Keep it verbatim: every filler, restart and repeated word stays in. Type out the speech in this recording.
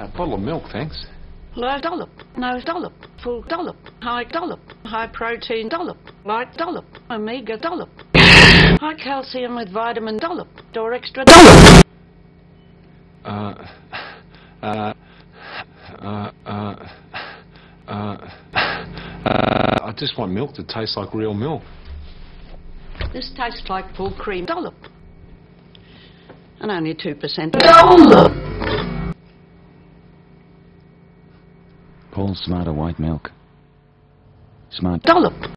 A bottle of milk, thanks. Low dollop, no dollop, full dollop, high dollop, high protein dollop, light dollop, omega dollop, high calcium with vitamin dollop, or extra dollop. Uh, uh, uh, uh, uh, uh, I just want milk that tastes like real milk. This tastes like full cream dollop. And only two percent dollop. Paul's Smarter White Milk. Smart dollop.